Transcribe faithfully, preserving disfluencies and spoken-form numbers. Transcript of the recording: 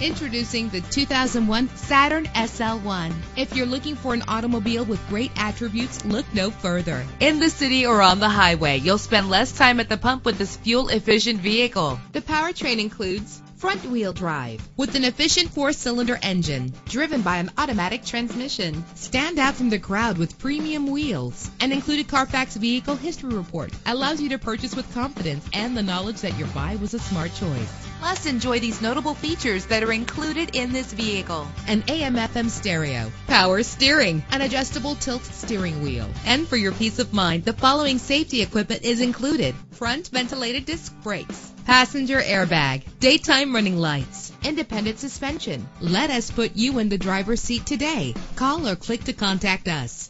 Introducing the two thousand one Saturn S L one. If you're looking for an automobile with great attributes, look no further. In the city or on the highway, you'll spend less time at the pump with this fuel-efficient vehicle. The powertrain includes front-wheel drive with an efficient four-cylinder engine driven by an automatic transmission. Stand out from the crowd with premium wheels. An included Carfax Vehicle History Report allows you to purchase with confidence and the knowledge that your buy was a smart choice. Plus, enjoy these notable features that are included in this vehicle: an A M F M stereo, power steering, an adjustable tilt steering wheel. And for your peace of mind, the following safety equipment is included: front ventilated disc brakes, passenger airbag, daytime running lights, independent suspension. Let us put you in the driver's seat today. Call or click to contact us.